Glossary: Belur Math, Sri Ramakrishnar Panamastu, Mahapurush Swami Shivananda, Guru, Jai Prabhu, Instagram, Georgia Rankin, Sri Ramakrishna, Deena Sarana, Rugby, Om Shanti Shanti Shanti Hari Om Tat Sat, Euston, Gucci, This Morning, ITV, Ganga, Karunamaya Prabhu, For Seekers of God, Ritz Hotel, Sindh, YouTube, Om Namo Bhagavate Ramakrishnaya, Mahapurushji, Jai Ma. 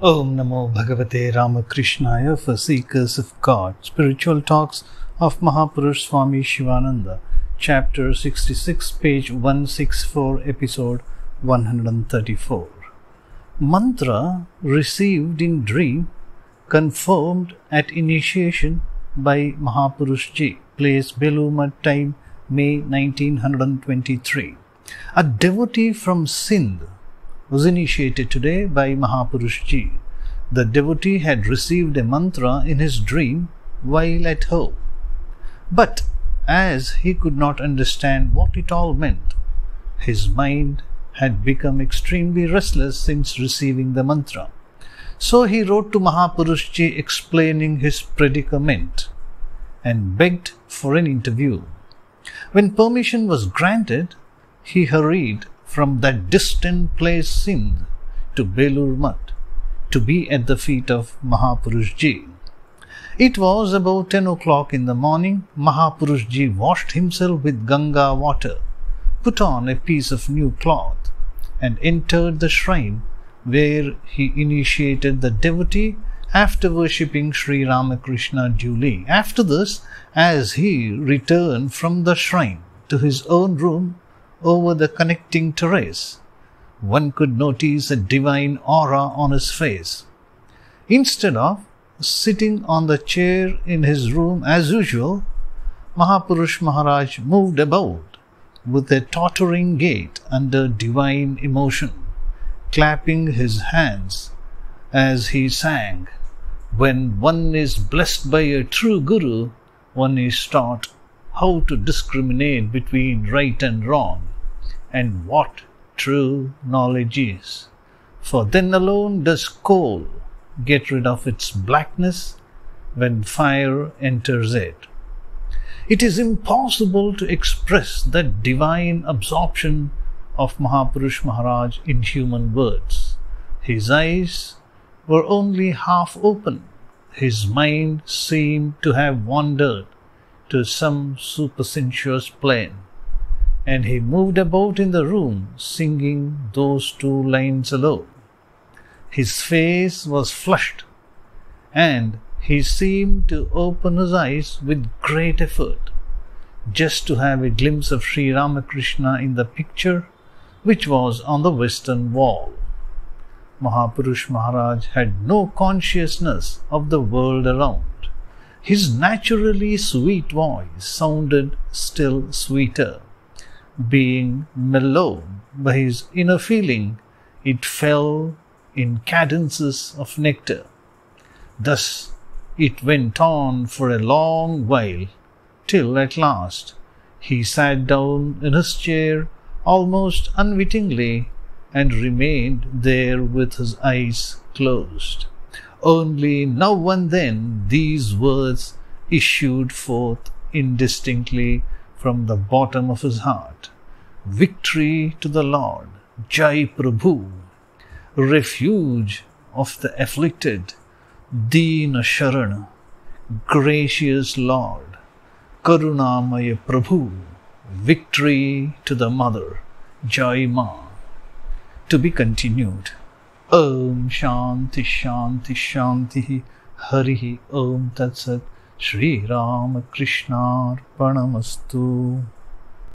Om Namo Bhagavate Ramakrishnaya, For Seekers of God, Spiritual Talks of Mahapurush Swami Shivananda, Chapter 66, page 164, episode 134. Mantra received in dream, confirmed at initiation by Mahapurushji, place Belur Math time, May 1923. A devotee from Sindh was initiated today by Mahapurushji. The devotee had received a mantra in his dream while at home. But as he could not understand what it all meant, his mind had become extremely restless since receiving the mantra. So he wrote to Mahapurushji explaining his predicament and begged for an interview. When permission was granted, he hurried from that distant place Sindh to Belur Math to be at the feet of Mahapurushji. It was about 10 o'clock in the morning. Mahapurushji washed himself with Ganga water, put on a piece of new cloth, and entered the shrine where he initiated the devotee after worshipping Sri Ramakrishna duly. After this, as he returned from the shrine to his own room over the connecting terrace, one could notice a divine aura on his face. Instead of sitting on the chair in his room as usual, Mahapurush Maharaj moved about with a tottering gait under divine emotion, clapping his hands as he sang, "When one is blessed by a true Guru, one is taught how to discriminate between right and wrong, and what true knowledge is. For then alone does coal get rid of its blackness when fire enters it." It is impossible to express that divine absorption of Mahapurush Maharaj in human words. His eyes were only half open. His mind seemed to have wandered to some supersensuous plane, and he moved about in the room singing those two lines alone. His face was flushed, and he seemed to open his eyes with great effort, just to have a glimpse of Sri Ramakrishna in the picture which was on the western wall. Mahapurush Maharaj had no consciousness of the world around. His naturally sweet voice sounded still sweeter. Being mellowed by his inner feeling, it fell in cadences of nectar. Thus it went on for a long while, till at last he sat down in his chair almost unwittingly and remained there with his eyes closed. Only now and then these words issued forth indistinctly from the bottom of his heart: "Victory to the Lord, Jai Prabhu, refuge of the afflicted, Deena Sarana, gracious Lord, Karunamaya Prabhu, victory to the Mother, Jai Ma." To be continued. Om Shanti Shanti Shanti Hari Om Tat Sat. Sri Ramakrishnar Panamastu.